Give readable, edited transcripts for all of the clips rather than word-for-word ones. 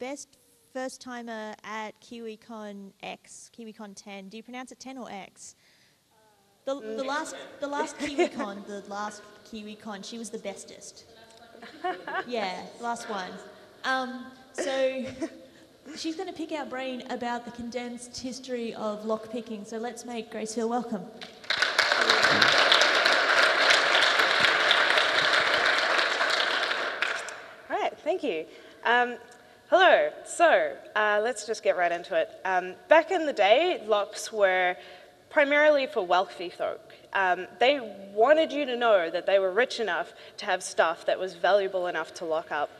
Best first timer at KiwiCon X, KiwiCon 10. Do you pronounce it 10 or X? The last KiwiCon, the last KiwiCon, she was the bestest. Yeah, last one. So she's going to pick our brain about the condensed history of lock picking. So let's make Grace feel welcome. All right, thank you. Hello. So let's just get right into it. Back in the day, locks were primarily for wealthy folk. They wanted you to know that they were rich enough to have stuff that was valuable enough to lock up.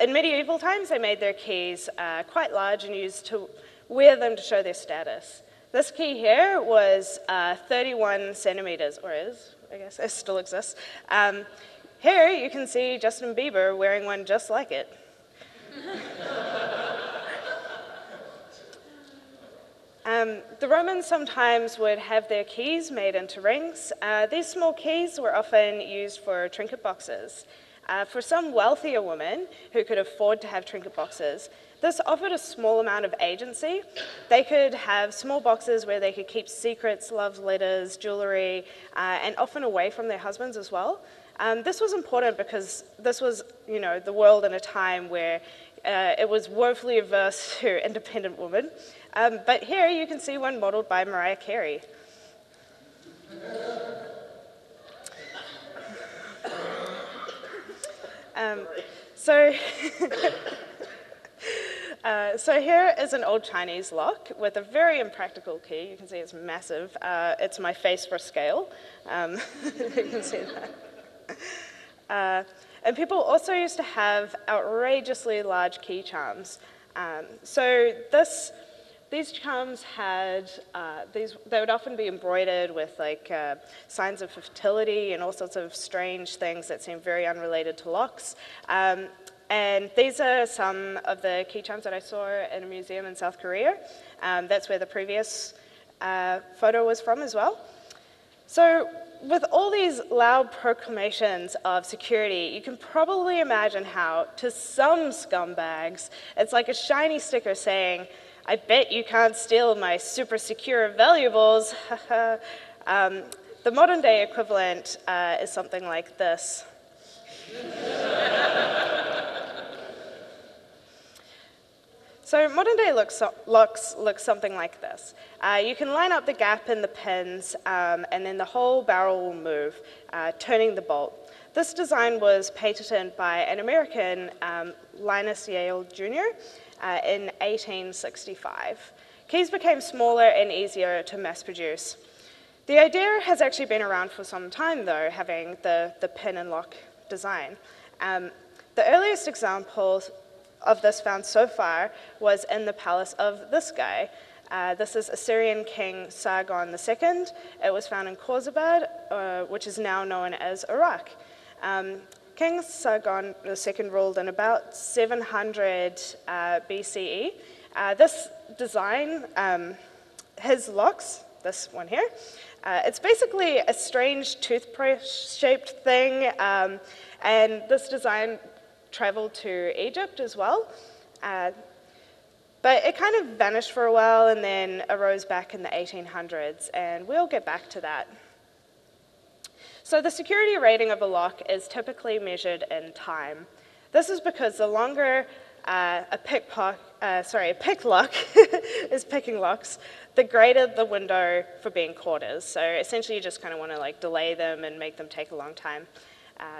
In medieval times, they made their keys quite large and used to wear them to show their status. This key here was 31 centimeters, or is, I guess, it still exists. Here you can see Justin Bieber wearing one just like it. The Romans sometimes would have their keys made into rings. These small keys were often used for trinket boxes. For some wealthier women who could afford to have trinket boxes, this offered a small amount of agency. They could have small boxes where they could keep secrets, love letters, jewelry, and often away from their husbands as well. This was important because this was, you know, the world in a time where it was woefully averse to independent women. But here you can see one modeled by Mariah Carey. So here is an old Chinese lock with a very impractical key. You can see it's massive. It's my face for scale. You can see that. And people also used to have outrageously large key charms. So these charms had they would often be embroidered with like signs of fertility and all sorts of strange things that seem very unrelated to locks. And these are some of the key charms that I saw in a museum in South Korea. That's where the previous photo was from as well. So with all these loud proclamations of security, you can probably imagine how, to some scumbags, it's like a shiny sticker saying, "I bet you can't steal my super secure valuables." The modern day equivalent is something like this. So modern day locks look something like this. You can line up the gap in the pins and then the whole barrel will move, turning the bolt. This design was patented by an American, Linus Yale Jr. In 1865. Keys became smaller and easier to mass produce. The idea has actually been around for some time though, having the pin and lock design. The earliest examples of this found so far was in the palace of this guy. This is Assyrian King Sargon II. It was found in Khorsabad, which is now known as Iraq. King Sargon II ruled in about 700 BCE. This design, his locks, this one here, it's basically a strange toothbrush-shaped thing, and this design traveled to Egypt as well. But it kind of vanished for a while and then arose back in the 1800s, and we'll get back to that. So the security rating of a lock is typically measured in time. This is because the longer a pick lock is picking locks, the greater the window for being caught is. So essentially you just kind of want to like delay them and make them take a long time.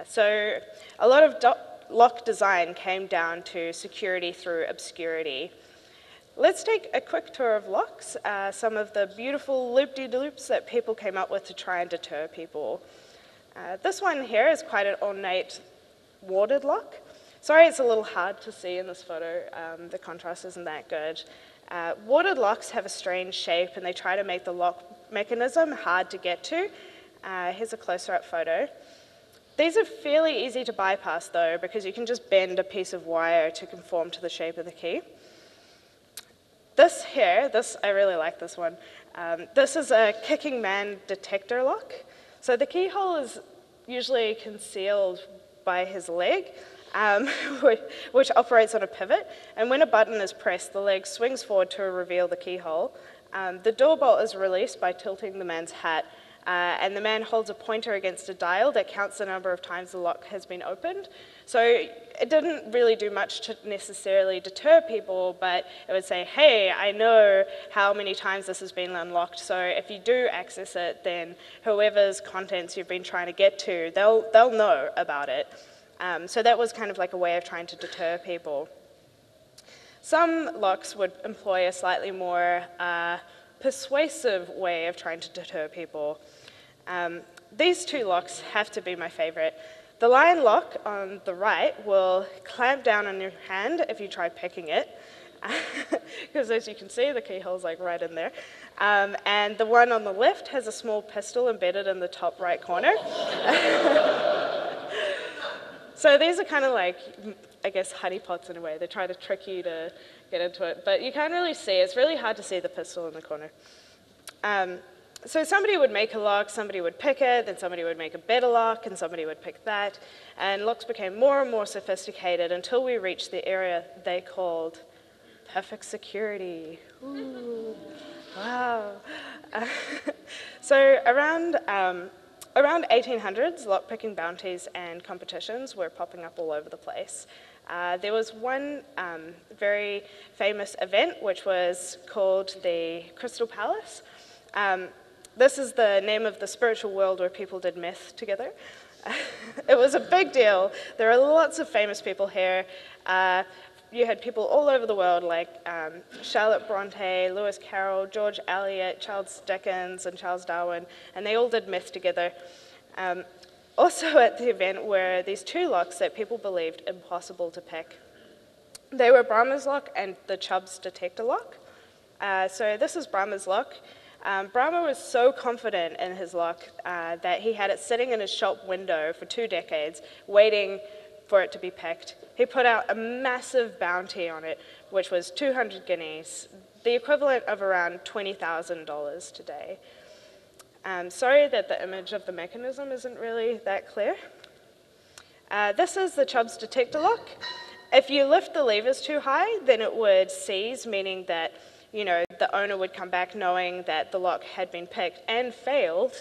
So a lot of lock design came down to security through obscurity. Let's take a quick tour of locks, some of the beautiful loop-de-loops that people came up with to try and deter people. This one here is quite an ornate warded lock. Sorry, it's a little hard to see in this photo. The contrast isn't that good. Warded locks have a strange shape and they try to make the lock mechanism hard to get to. Here's a closer-up photo. These are fairly easy to bypass though, because you can just bend a piece of wire to conform to the shape of the key. This here, I really like this one. This is a kicking man detector lock. So the keyhole is usually concealed by his leg, which operates on a pivot, and when a button is pressed, the leg swings forward to reveal the keyhole. The door bolt is released by tilting the man's hat, and the man holds a pointer against a dial that counts the number of times the lock has been opened. So it didn't really do much to necessarily deter people, but it would say, hey, I know how many times this has been unlocked, so if you do access it, then whoever's contents you've been trying to get to, they'll know about it. So that was kind of like a way of trying to deter people. Some locks would employ a slightly more persuasive way of trying to deter people. These two locks have to be my favorite. The lion lock on the right will clamp down on your hand if you try picking it, because as you can see, the keyhole's like right in there. And the one on the left has a small pistol embedded in the top right corner. So these are kind of like, I guess, honeypots in a way. They try to trick you to get into it, but you can't really see. It's really hard to see the pistol in the corner. So somebody would make a lock, somebody would pick it, then somebody would make a better lock, and somebody would pick that. And locks became more and more sophisticated until we reached the area they called perfect security. Ooh, wow. So around 1800s, lockpicking bounties and competitions were popping up all over the place. There was one very famous event, which was called the Crystal Palace. This is the name of the spiritual world where people did meth together. It was a big deal. There are lots of famous people here. You had people all over the world, like Charlotte Bronte, Lewis Carroll, George Eliot, Charles Dickens, and Charles Darwin, and they all did meth together. Also at the event were these two locks that people believed impossible to pick. They were Brahma's lock and the Chubb's detector lock. So this is Brahma's lock. Brahma was so confident in his lock that he had it sitting in his shop window for 2 decades, waiting for it to be picked. He put out a massive bounty on it, which was 200 guineas, the equivalent of around $20,000 today. Sorry that the image of the mechanism isn't really that clear. This is the Chubb's detector lock. If you lift the levers too high, then it would seize, meaning that, you know, the owner would come back knowing that the lock had been picked and failed,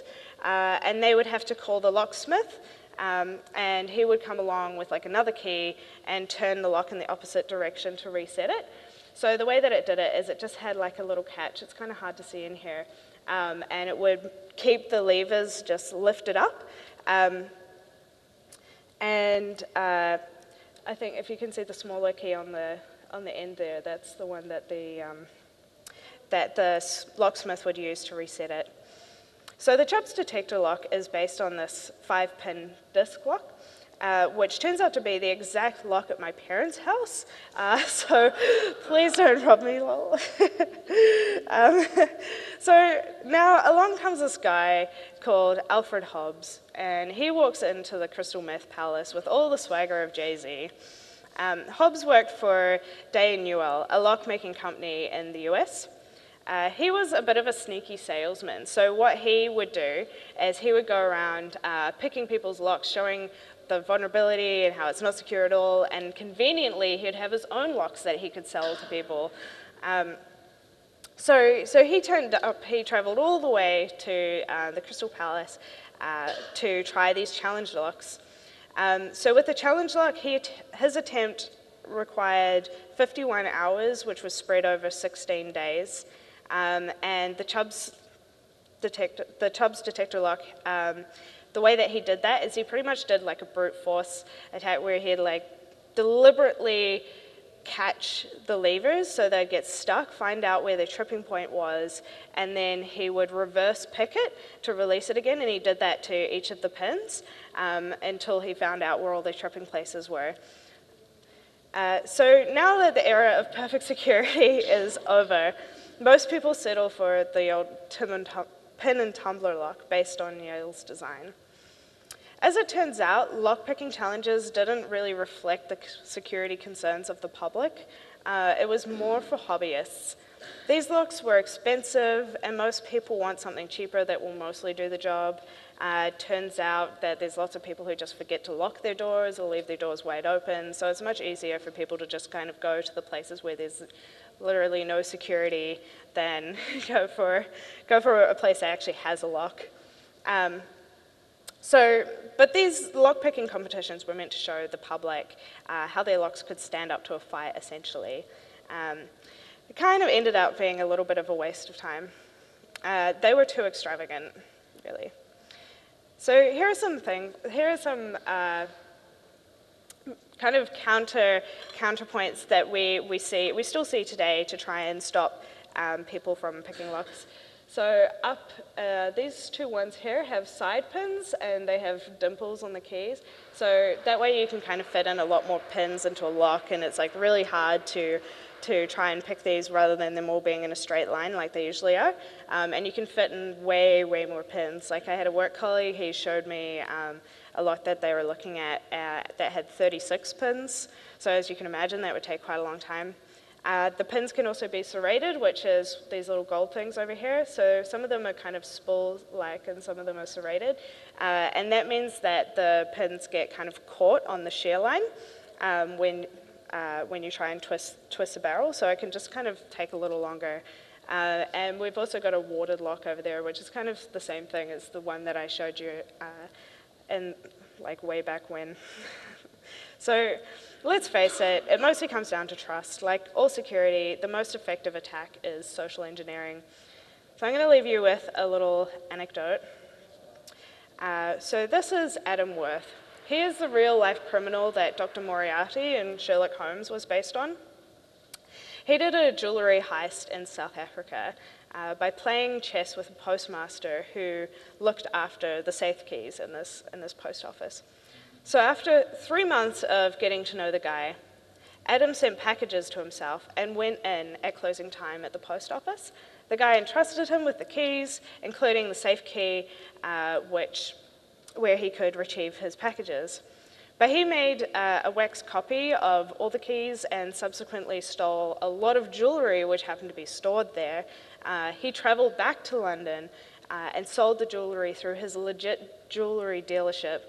and they would have to call the locksmith, and he would come along with like another key and turn the lock in the opposite direction to reset it. So the way that it did it is it just had like a little catch. It's kind of hard to see in here. And it would keep the levers just lifted up. I think if you can see the smaller key on the end there, that's the one that the locksmith would use to reset it. So the Chubb's detector lock is based on this 5-pin disc lock, which turns out to be the exact lock at my parents' house. So please don't rob me, lol. So now along comes this guy called Alfred Hobbs, and he walks into the Crystal Meth Palace with all the swagger of Jay-Z. Hobbs worked for Day and Newell, a lock-making company in the US. He was a bit of a sneaky salesman, so what he would do is he would go around picking people's locks, showing the vulnerability and how it's not secure at all, and conveniently he'd have his own locks that he could sell to people. So he turned up, he traveled all the way to the Crystal Palace to try these challenge locks. So with the challenge lock, his attempt required 51 hours, which was spread over 16 days. And the Chubb's detector lock, the way that he did that is he pretty much did like a brute force attack where he'd like deliberately catch the levers so they'd get stuck, find out where their tripping point was, and then he would reverse pick it to release it again, and he did that to each of the pins until he found out where all their tripping places were. So now that the era of perfect security is over, most people settle for the old pin and tumbler lock based on Yale's design. As it turns out, lockpicking challenges didn't really reflect the security concerns of the public. It was more for hobbyists. These locks were expensive, and most people want something cheaper that will mostly do the job. Turns out that there's lots of people who just forget to lock their doors or leave their doors wide open, so it's much easier for people to just kind of go to the places where there's literally no security than go for a place that actually has a lock. But these lockpicking competitions were meant to show the public how their locks could stand up to a fight, essentially. It kind of ended up being a little bit of a waste of time. They were too extravagant, really. So here are some things. Here are some kind of counterpoints that we still see today to try and stop people from picking locks. So up, these two ones here have side pins and they have dimples on the keys. So that way you can kind of fit in a lot more pins into a lock, and it's like really hard to try and pick these rather than them all being in a straight line like they usually are. And you can fit in way, way more pins. Like I had a work colleague, he showed me a lock that they were looking at that had 36 pins. So as you can imagine, that would take quite a long time. The pins can also be serrated, which is these little gold things over here. So some of them are kind of spool-like and some of them are serrated. And that means that the pins get kind of caught on the shear line when you try and twist the barrel. So it can just kind of take a little longer. And we've also got a watered lock over there, which is kind of the same thing as the one that I showed you in, like, way back when. So let's face it, it mostly comes down to trust. Like all security, the most effective attack is social engineering. So I'm going to leave you with a little anecdote. So this is Adam Worth. He is the real-life criminal that Dr. Moriarty in Sherlock Holmes was based on. He did a jewelry heist in South Africa by playing chess with a postmaster who looked after the safe keys in this post office. So after 3 months of getting to know the guy, Adam sent packages to himself and went in at closing time at the post office. The guy entrusted him with the keys, including the safe key, where he could retrieve his packages. But he made a wax copy of all the keys and subsequently stole a lot of jewelry which happened to be stored there. He traveled back to London and sold the jewelry through his legit jewelry dealership.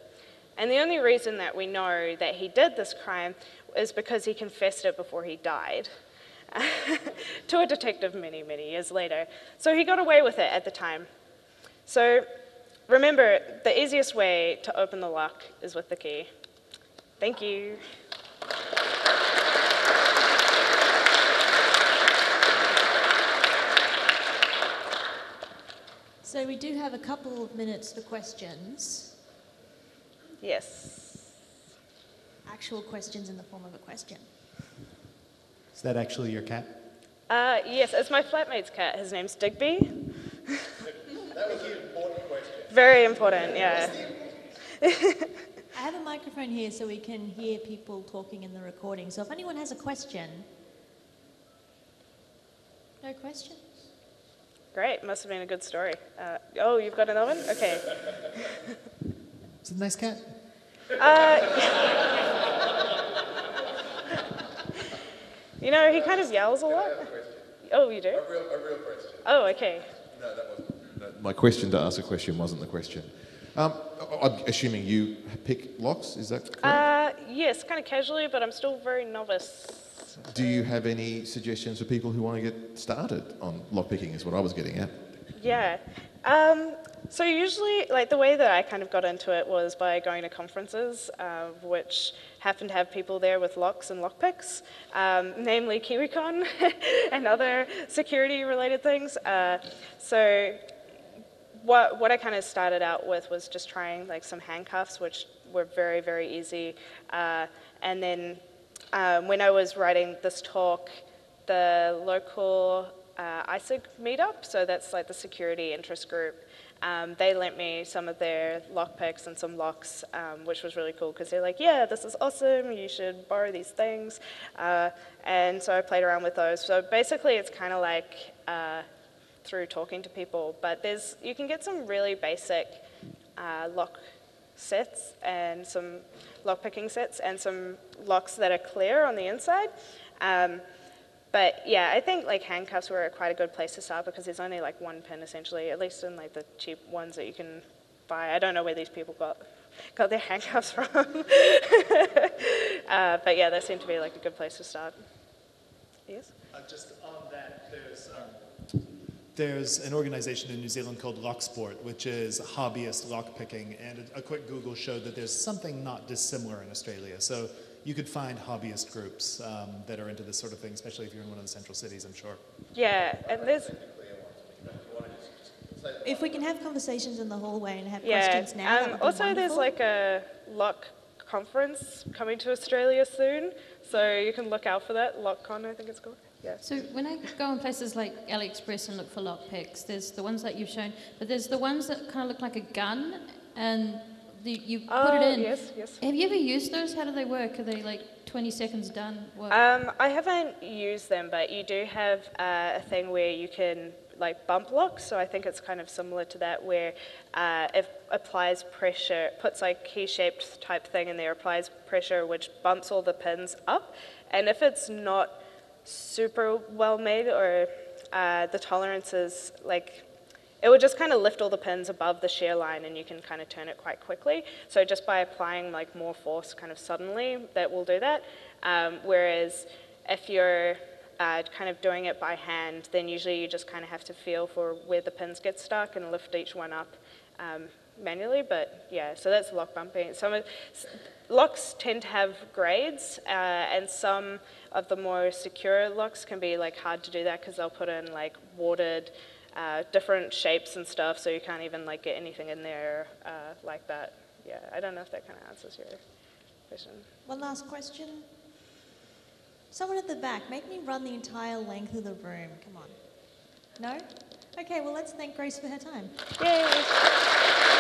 And the only reason that we know that he did this crime is because he confessed it before he died to a detective many, many years later. So he got away with it at the time. So remember, the easiest way to open the lock is with the key. Thank you. So we do have a couple of minutes for questions. Yes. Actual questions in the form of a question. Is that actually your cat? Yes, it's my flatmate's cat. His name's Digby. That was the important question. Very important, yeah. I have a microphone here so we can hear people talking in the recording. So if anyone has a question. No questions? Great, must have been a good story. Oh, you've got another one? Okay. Is it a nice cat? You know, he kind of yells a lot. Oh, you do? A real question. Oh, okay. No, that wasn't. No, my question to ask a question wasn't the question. I'm assuming you pick locks, is that correct? Yes, kind of casually, but I'm still very novice. Do you have any suggestions for people who want to get started on lock picking is what I was getting at. Yeah. So usually, like, the way that I kind of got into it was by going to conferences, which happened to have people there with locks and lockpicks, namely KiwiCon and other security-related things. So what I kind of started out with was just trying, like, some handcuffs, which were very, very easy. And then when I was writing this talk, the local ISIG meetup, so that's like the security interest group, they lent me some of their lockpicks and some locks, which was really cool because they're like, yeah, this is awesome, you should borrow these things. And so I played around with those. So basically it's kind of like through talking to people, but you can get some really basic lock sets and some lock picking sets and some locks that are clear on the inside. But yeah, I think like handcuffs were quite a good place to start because there's only like one pin essentially, at least in like the cheap ones that you can by. I don't know where these people got their handcuffs from. But yeah, that seemed to be like a good place to start. Yes? Just on that, there's an organization in New Zealand called Locksport, which is hobbyist lockpicking, and a quick Google showed that there's something not dissimilar in Australia. So you could find hobbyist groups that are into this sort of thing, especially if you're in one of the central cities, I'm sure. Yeah, and there's... If we can have conversations in the hallway and have questions now, that would be also wonderful. There's like a lock conference coming to Australia soon, so you can look out for that. LockCon, I think it's called. Yeah. So when I go on places like AliExpress and look for lock picks, there's the ones that you've shown, but there's the ones that kind of look like a gun, and you put it in. Yes, yes. Have you ever used those? How do they work? Are they like 20 seconds done? Work? I haven't used them, but you do have a thing where you can like bump locks, so I think it's kind of similar to that, where it applies pressure, it puts like key-shaped type thing in there, applies pressure, which bumps all the pins up, and if it's not super well made or the tolerance is like, it would just kind of lift all the pins above the shear line, and you can kind of turn it quite quickly. So just by applying like more force kind of suddenly, that will do that. Whereas if you're kind of doing it by hand, then usually you just kind of have to feel for where the pins get stuck and lift each one up manually. But yeah, so that's lock bumping. Locks tend to have grades, and some of the more secure locks can be like hard to do that because they'll put in like watered different shapes and stuff, so you can't even like get anything in there like that. Yeah, I don't know if that kind of answers your question. One last question. Someone at the back, make me run the entire length of the room. Come on. No? Okay, well, let's thank Grace for her time. Yay.